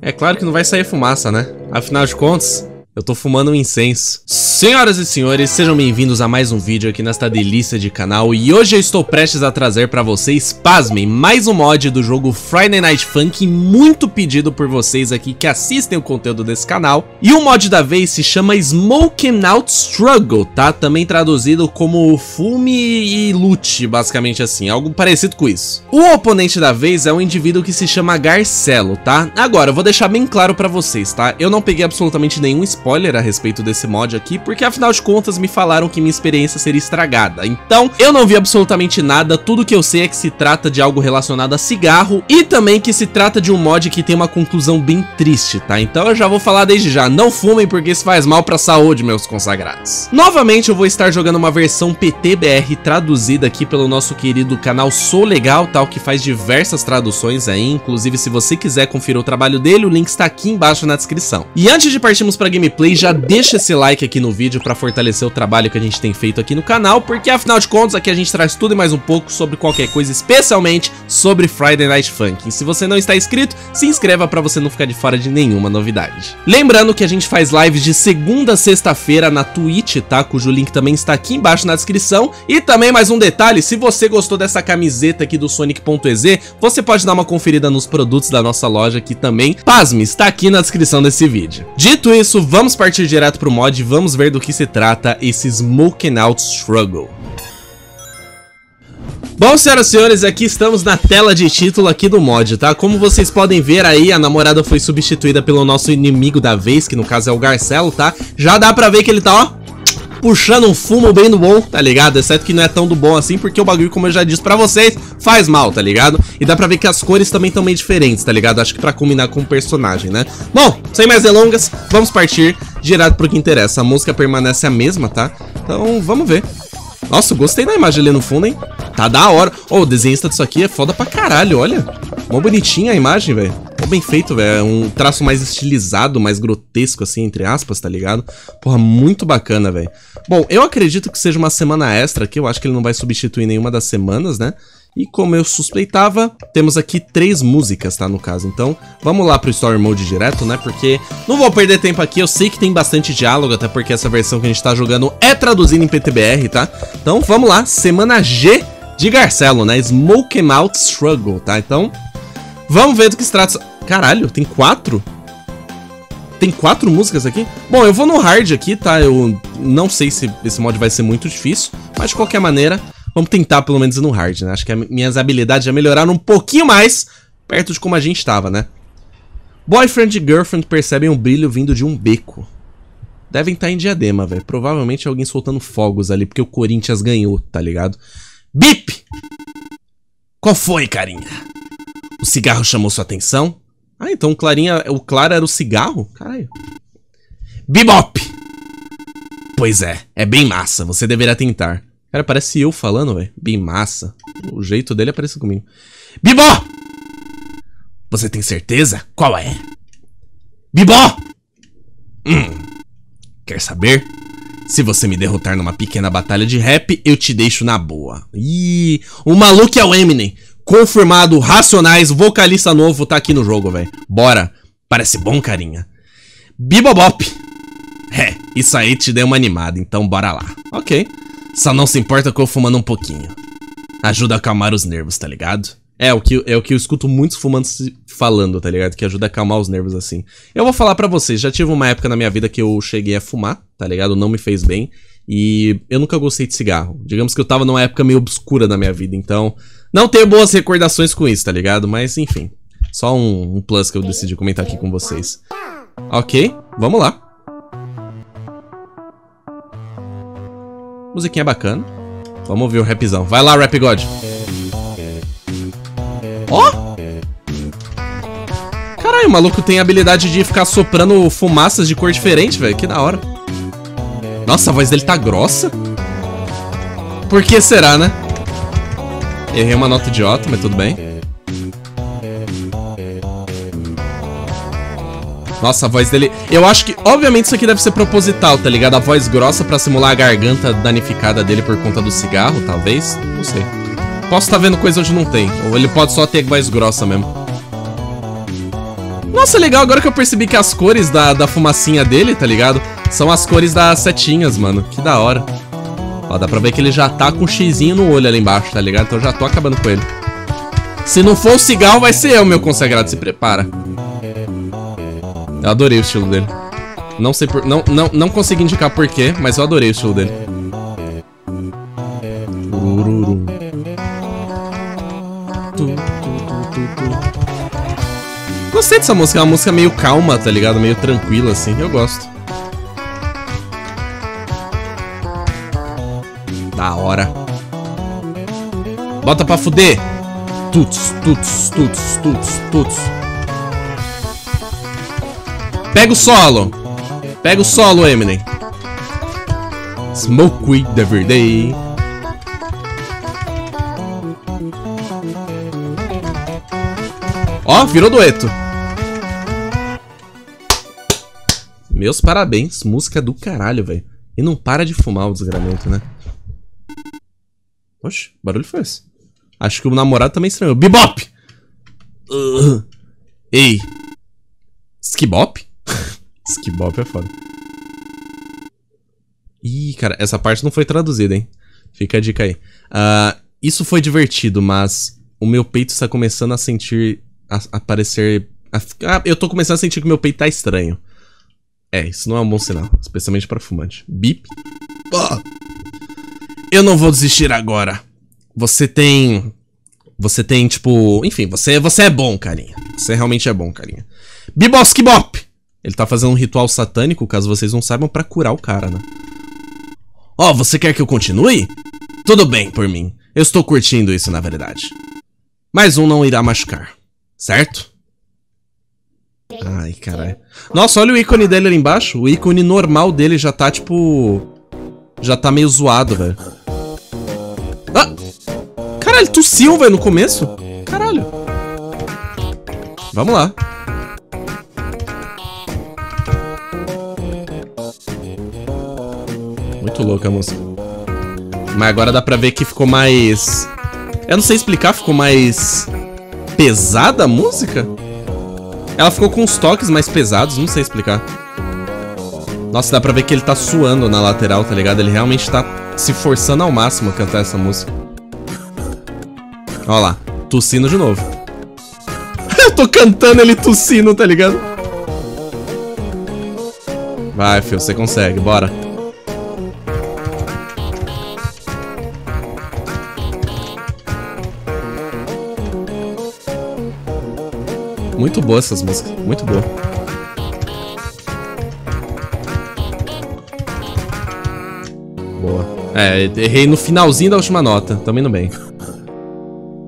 É claro que não vai sair fumaça, né? Afinal de contas, eu tô fumando um incenso. Senhoras e senhores, sejam bem-vindos a mais um vídeo aqui nesta delícia de canal. E hoje eu estou prestes a trazer pra vocês, pasmem, mais um mod do jogo Friday Night Funkin', muito pedido por vocês aqui que assistem o conteúdo desse canal. E o mod da vez se chama Smoke 'Em Out Struggle, tá? Também traduzido como fume e lute, basicamente assim, algo parecido com isso. O oponente da vez é um indivíduo que se chama Garcello, tá? Agora, eu vou deixar bem claro pra vocês, tá? Eu não peguei absolutamente nenhum spoiler a respeito desse mod aqui, porque afinal de contas me falaram que minha experiência seria estragada. Então eu não vi absolutamente nada, tudo que eu sei é que se trata de algo relacionado a cigarro e também que se trata de um mod que tem uma conclusão bem triste, tá? Então eu já vou falar desde já, não fumem porque isso faz mal pra saúde, meus consagrados. Novamente eu vou estar jogando uma versão PTBR traduzida aqui pelo nosso querido canal Sou Legal, tal, que faz diversas traduções aí, inclusive se você quiser conferir o trabalho dele, o link está aqui embaixo na descrição. E antes de partirmos pra gameplay, já deixa esse like aqui no vídeo para fortalecer o trabalho que a gente tem feito aqui no canal, porque afinal de contas aqui a gente traz tudo e mais um pouco sobre qualquer coisa, especialmente sobre Friday Night Funkin'. Se você não está inscrito, se inscreva para você não ficar de fora de nenhuma novidade. Lembrando que a gente faz lives de segunda a sexta-feira na Twitch, tá? Cujo link também está aqui embaixo na descrição. E também mais um detalhe, se você gostou dessa camiseta aqui do Sonic.exe, você pode dar uma conferida nos produtos da nossa loja que também, pasme, está aqui na descrição desse vídeo. Dito isso, vamos partir direto pro mod e vamos ver do que se trata esse Smoke 'Em Out Struggle. Bom, senhoras e senhores, aqui estamos na tela de título aqui do mod, tá? Como vocês podem ver aí, a namorada foi substituída pelo nosso inimigo da vez, que no caso é o Garcello, tá? Já dá pra ver que ele tá, ó, puxando um fumo bem do bom, tá ligado? Exceto que não é tão do bom assim, porque o bagulho, como eu já disse pra vocês, faz mal, tá ligado? E dá pra ver que as cores também estão meio diferentes, tá ligado? Acho que pra combinar com o personagem, né? Bom, sem mais delongas, vamos partir direto pro que interessa. A música permanece a mesma, tá? Então, vamos ver. Nossa, gostei da imagem ali no fundo, hein? Tá da hora. Ô, o desenhista disso aqui é foda pra caralho, olha. Mó bonitinha a imagem, velho. Mó bem feito, velho. É um traço mais estilizado, mais grotesco, assim, entre aspas, tá ligado? Porra, muito bacana, velho. Bom, eu acredito que seja uma semana extra aqui. Eu acho que ele não vai substituir nenhuma das semanas, né? E como eu suspeitava, temos aqui 3 músicas, tá, no caso. Então, vamos lá pro Story Mode direto, né, porque não vou perder tempo aqui, eu sei que tem bastante diálogo, até porque essa versão que a gente tá jogando é traduzida em PTBR, tá? Então, vamos lá, semana G de Garcello, né, Smoke 'Em Out Struggle, tá? Então, vamos ver do que se trata. Caralho, tem 4? Tem 4 músicas aqui? Bom, eu vou no hard aqui, tá? Eu não sei se esse mod vai ser muito difícil, mas de qualquer maneira... Vamos tentar pelo menos ir no hard, né? Acho que minhas habilidades já melhoraram um pouquinho mais perto de como a gente tava, né? Boyfriend e girlfriend percebem um brilho vindo de um beco. Devem estar em Diadema, velho. Provavelmente alguém soltando fogos ali, porque o Corinthians ganhou, tá ligado? Bip! Qual foi, carinha? O cigarro chamou sua atenção? Ah, então o claro era o cigarro? Caralho. Bebop! Pois é, é bem massa, você deverá tentar. Cara, parece eu falando, velho. Bem massa. O jeito dele é parecido comigo. Bibó! Você tem certeza? Qual é? Bibó! Quer saber? Se você me derrotar numa pequena batalha de rap, eu te deixo na boa. Ih, o maluco é o Eminem. Confirmado, Racionais, vocalista novo, tá aqui no jogo, velho. Bora. Parece bom, carinha. Bibobop. É, isso aí te deu uma animada, então bora lá. Ok. Só não se importa com eu fumando um pouquinho. Ajuda a acalmar os nervos, tá ligado? É o que eu escuto muitos fumantes falando, tá ligado? Que ajuda a acalmar os nervos, assim. Eu vou falar pra vocês, já tive uma época na minha vida que eu cheguei a fumar, tá ligado? Não me fez bem. E eu nunca gostei de cigarro. Digamos que eu tava numa época meio obscura da minha vida, então... Não tenho boas recordações com isso, tá ligado? Mas, enfim. Só um plus que eu decidi comentar aqui com vocês. Ok, vamos lá. Musiquinha bacana. Vamos ouvir o rapzão. Vai lá, Rap God. Ó! Oh! Caralho, o maluco tem a habilidade de ficar soprando fumaças de cor diferente, velho. Que da hora. Nossa, a voz dele tá grossa. Por que será, né? Errei uma nota idiota, mas tudo bem. Nossa, a voz dele... Eu acho que, obviamente, isso aqui deve ser proposital, tá ligado? A voz grossa pra simular a garganta danificada dele por conta do cigarro, talvez. Não sei. Posso estar vendo coisa onde não tem. Ou ele pode só ter voz grossa mesmo. Nossa, legal, agora que eu percebi que as cores da fumacinha dele, tá ligado? São as cores das setinhas, mano. Que da hora. Ó, dá pra ver que ele já tá com um xizinho no olho ali embaixo, tá ligado? Então eu já tô acabando com ele. Se não for o cigarro, vai ser eu, meu consagrado. Se prepara. Eu adorei o estilo dele. Não sei por... Não consegui indicar porquê, mas eu adorei o estilo dele. Gostei dessa música. É uma música meio calma, tá ligado? Meio tranquila, assim. Eu gosto. Da hora. Bota pra fuder. Tuts, tuts, tuts, tuts, tuts. Pega o solo. Pega o solo, Eminem. Smoke weed every day. Ó, virou dueto. Meus parabéns, música do caralho, velho. E não para de fumar o desgramento, né? Oxe, que barulho foi esse? Acho que o namorado também estranhou. Bebop! Ei. Skibop? Skibop é foda. Ih, cara, essa parte não foi traduzida, hein? Fica a dica aí. Isso foi divertido, mas o meu peito está começando a sentir... eu tô começando a sentir que meu peito tá estranho. É, isso não é um bom sinal. Especialmente pra fumante. Bip. Eu não vou desistir agora. Você tem, tipo... Enfim, você é bom, carinha. Você realmente é bom, carinha. Biboski Bop! Ele tá fazendo um ritual satânico, caso vocês não saibam, pra curar o cara, né? Ó, você quer que eu continue? Tudo bem por mim. Eu estou curtindo isso, na verdade. Mais um não irá machucar. Certo? Ai, caralho. Nossa, olha o ícone dele ali embaixo. O ícone normal dele já tá, tipo... Já tá meio zoado, velho. Ah! Caralho, tossiu, velho, no começo. Caralho. Vamos lá. Muito louca a música. Mas agora dá pra ver que ficou mais... Eu não sei explicar, ficou mais... pesada a música? Ela ficou com uns toques mais pesados, não sei explicar. Nossa, dá pra ver que ele tá suando na lateral, tá ligado? Ele realmente tá se forçando ao máximo a cantar essa música. Ó lá, tossindo de novo. Eu tô cantando ele tossindo, tá ligado? Vai, filho, você consegue, bora. Muito boa essas músicas, muito boa. Boa. É, errei no finalzinho da última nota, também no bem.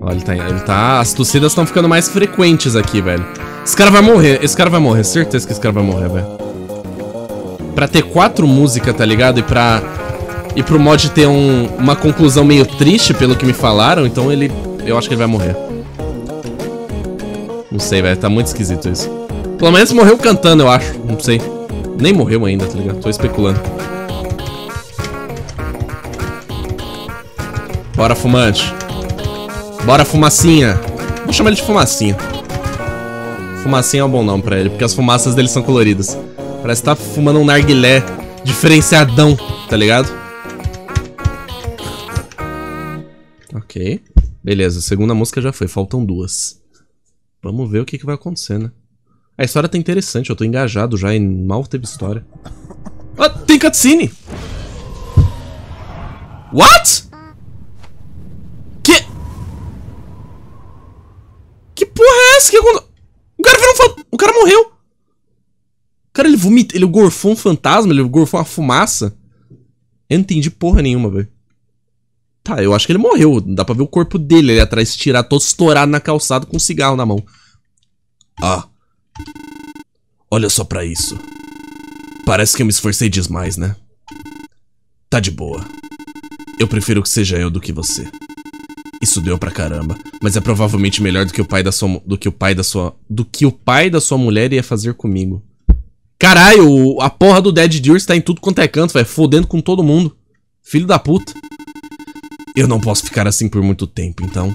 Olha, ele tá... As tossidas estão ficando mais frequentes aqui, velho. Esse cara vai morrer, certeza que esse cara vai morrer, velho. Pra ter 4 músicas, tá ligado? E pro mod ter uma conclusão meio triste, pelo que me falaram, então ele... Eu acho que ele vai morrer. Não sei, velho, tá muito esquisito isso. Pelo menos morreu cantando, eu acho. Não sei. Nem morreu ainda, tá ligado? Tô especulando. Bora, fumante. Bora, fumacinha. Vou chamar ele de fumacinha. Fumacinha é um bom nome pra ele, porque as fumaças dele são coloridas. Parece que tá fumando um narguilé diferenciadão, tá ligado? Ok. Beleza, a segunda música já foi, faltam 2. Vamos ver o que vai acontecer, né? A história tá interessante, eu tô engajado já e mal teve história. Ah, tem cutscene! What? Que porra é essa? O cara virou um fantasma! O cara morreu! O cara, ele vomita, ele gorfou um fantasma, ele gorfou uma fumaça. Eu não entendi porra nenhuma, velho. Tá, eu acho que ele morreu. Dá pra ver o corpo dele ali atrás, tirar todo estourado na calçada com um cigarro na mão. Ah. Olha só pra isso. Parece que eu me esforcei demais, né? Tá de boa. Eu prefiro que seja eu do que você. Isso doeu pra caramba, mas é provavelmente melhor do que o pai da sua mulher ia fazer comigo. Caralho, a porra do Daddy Dears tá em tudo quanto é canto, velho. Fodendo com todo mundo. Filho da puta. Eu não posso ficar assim por muito tempo, então.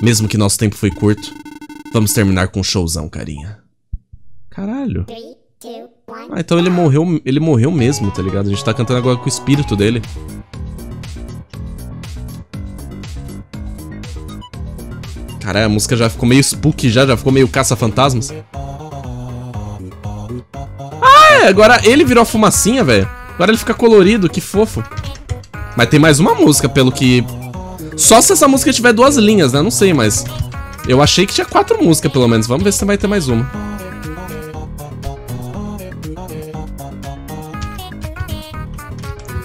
Mesmo que nosso tempo foi curto, vamos terminar com um showzão, carinha. Caralho. 3, 2, 1, ah, então ele morreu mesmo, tá ligado? A gente tá cantando agora com o espírito dele. Caralho, a música já ficou meio spooky, já ficou meio caça-fantasmas. Ah, é, agora ele virou a fumacinha, velho. Agora ele fica colorido, que fofo. Mas tem mais uma música, pelo que... Só se essa música tiver duas linhas, né? Não sei, mas... Eu achei que tinha 4 músicas, pelo menos. Vamos ver se vai ter mais uma.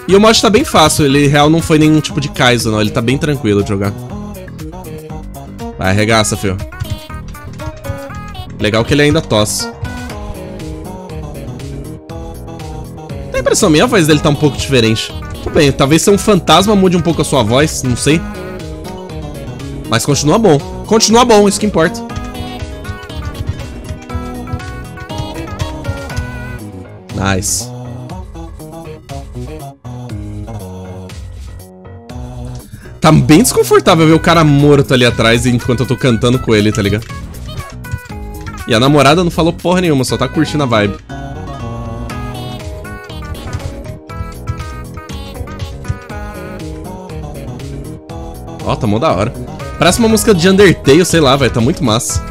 E o mod tá bem fácil. Ele, em real, não foi nenhum tipo de Kaizo, não. Ele tá bem tranquilo de jogar. Vai, arregaça, fio. Legal que ele ainda tosse. Tem a impressão minha, a voz dele tá um pouco diferente. Tudo bem, talvez ser um fantasma mude um pouco a sua voz, não sei. Mas continua bom. Continua bom, isso que importa. Nice. Tá bem desconfortável ver o cara morto ali atrás enquanto eu tô cantando com ele, tá ligado? E a namorada não falou porra nenhuma, só tá curtindo a vibe. Ó, tá mó da hora. Parece uma música de Undertale, sei lá, velho. Tá muito massa.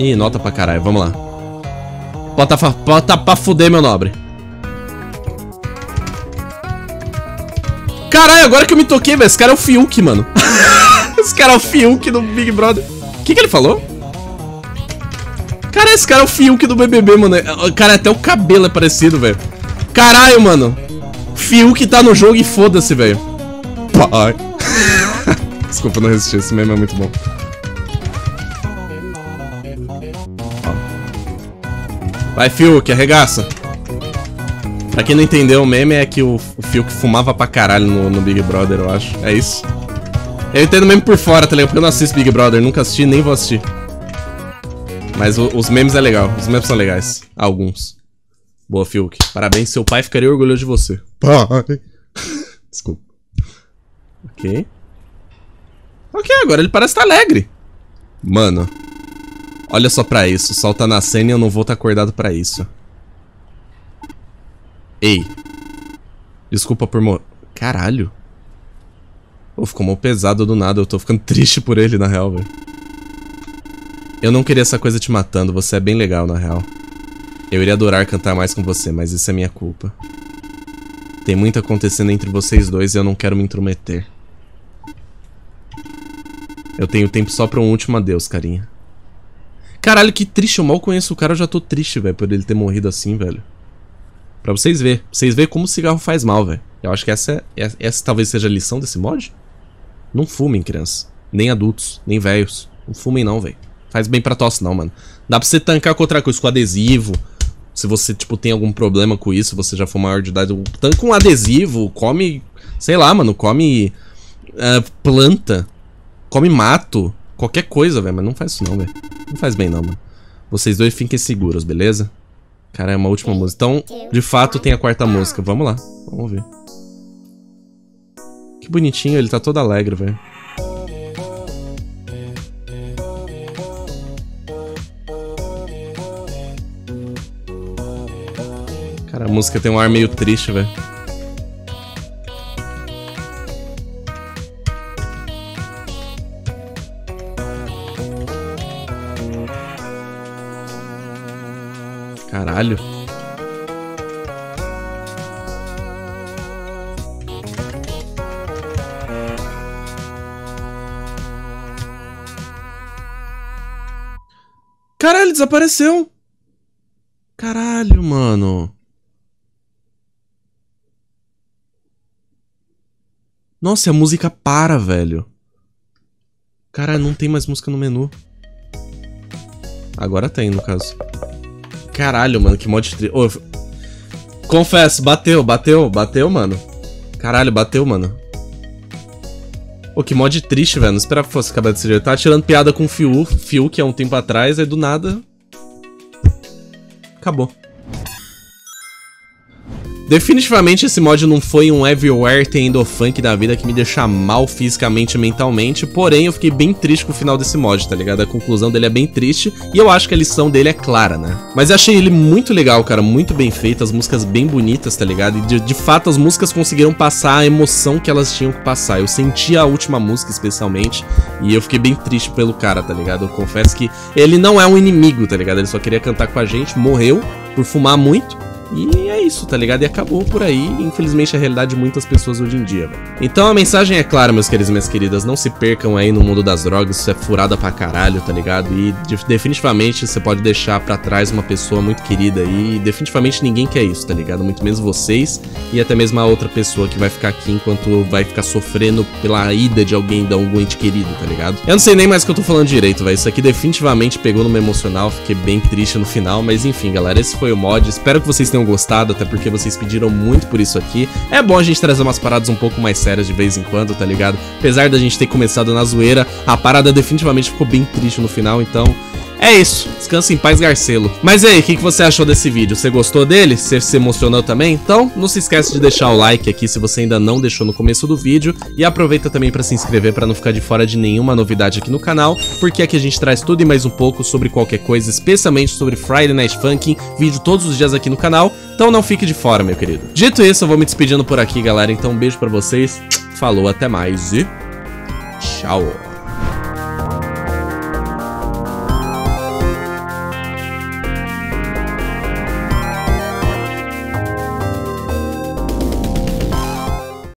Ih, nota pra caralho. Vamos lá. Bota pra fuder, meu nobre. Caralho, agora que eu me toquei, velho. Esse cara é o Fiuk, mano. Esse cara é o Fiuk do Big Brother. O que ele falou? Cara, esse cara é o Fiuk do BBB, mano. Cara, até o cabelo é parecido, velho. Caralho, mano. Fiuk tá no jogo e foda-se, velho. Desculpa, não resisti. Esse meme é muito bom. Vai, Fiuk, arregaça. Pra quem não entendeu, o meme é que o Fiuk fumava pra caralho no Big Brother, eu acho. É isso. Eu entendo meme por fora, tá ligado? Porque eu não assisto Big Brother. Nunca assisti, nem vou assistir. Mas os memes é legal, os memes são legais. Alguns. Boa, Fiuk. Parabéns, seu pai ficaria orgulhoso de você. Pai. Desculpa. Ok. Ok, agora ele parece estar alegre. Mano. Olha só pra isso, o sol tá nascendo e eu não vou estar acordado pra isso. Ei. Desculpa por Caralho. Pô, ficou mó pesado do nada, eu tô ficando triste por ele, na real, velho. Eu não queria essa coisa te matando, você é bem legal, na real. Eu iria adorar cantar mais com você, mas isso é minha culpa. Tem muito acontecendo entre vocês dois e eu não quero me intrometer. Eu tenho tempo só pra um último adeus, carinha. Caralho, que triste, eu mal conheço o cara, eu já tô triste, velho, por ele ter morrido assim, velho. Pra vocês verem, como o cigarro faz mal, velho. Eu acho que essa talvez seja a lição desse mod. Não fumem, criança. Nem adultos, nem velhos. Não fumem não, velho. Faz bem pra tosse não, mano. Dá pra você tancar com outra coisa, com adesivo. Se você, tipo, tem algum problema com isso, você já for maior de idade, tanca um adesivo, come... Sei lá, mano, come... planta. Come mato. Qualquer coisa, velho, mas não faz isso não, velho. Não faz bem não, mano. Vocês dois fiquem seguros, beleza? Cara, é uma última música. Então, de fato, tem a quarta música. Vamos lá, vamos ver. Que bonitinho, ele tá todo alegre, velho. Cara, a música tem um ar meio triste, velho. Caralho. Caralho, desapareceu. Caralho, mano. Nossa, a música para, velho. Cara, não tem mais música no menu. Agora tem, no caso. Caralho, mano, que mod... Confesso, bateu, mano. Caralho, bateu, mano. Pô, que mod triste, velho. Não esperava que fosse acabar desse jeito. Tava tirando piada com o Fiuk há um tempo atrás, aí do nada... acabou. Definitivamente esse mod não foi um everywhere tendo funk da vida que me deixa mal fisicamente e mentalmente, porém eu fiquei bem triste com o final desse mod, tá ligado? A conclusão dele é bem triste e eu acho que a lição dele é clara, né? Mas eu achei ele muito legal, cara, muito bem feito, as músicas bem bonitas, tá ligado? E de fato as músicas conseguiram passar a emoção que elas tinham que passar. Eu senti a última música especialmente e eu fiquei bem triste pelo cara, tá ligado? Eu confesso que ele não é um inimigo, tá ligado? Ele só queria cantar com a gente, morreu por fumar muito. E é isso, tá ligado? E acabou por aí, infelizmente, a realidade de muitas pessoas hoje em dia, velho. Então a mensagem é clara, meus queridos e minhas queridas, não se percam aí no mundo das drogas, isso é furada pra caralho, tá ligado? E definitivamente você pode deixar pra trás uma pessoa muito querida aí, e definitivamente ninguém quer isso, tá ligado? Muito menos vocês e até mesmo a outra pessoa que vai ficar aqui enquanto vai ficar sofrendo pela ida de alguém, de algum ente querido, tá ligado? Eu não sei nem mais o que eu tô falando direito, velho, isso aqui definitivamente pegou no meu emocional, fiquei bem triste no final, mas enfim, galera, esse foi o mod, espero que vocês tenham gostado, até porque vocês pediram muito por isso aqui. É bom a gente trazer umas paradas um pouco mais sérias de vez em quando, tá ligado? Apesar da gente ter começado na zoeira, a parada definitivamente ficou bem triste no final, então... é isso, descansa em paz, Garcello. Mas aí, o que você achou desse vídeo? Você gostou dele? Você se emocionou também? Então, não se esquece de deixar o like aqui se você ainda não deixou no começo do vídeo. E aproveita também pra se inscrever pra não ficar de fora de nenhuma novidade aqui no canal, porque aqui a gente traz tudo e mais um pouco sobre qualquer coisa, especialmente sobre Friday Night Funkin', vídeo todos os dias aqui no canal, então não fique de fora, meu querido. Dito isso, eu vou me despedindo por aqui, galera, então um beijo pra vocês, falou, até mais e tchau.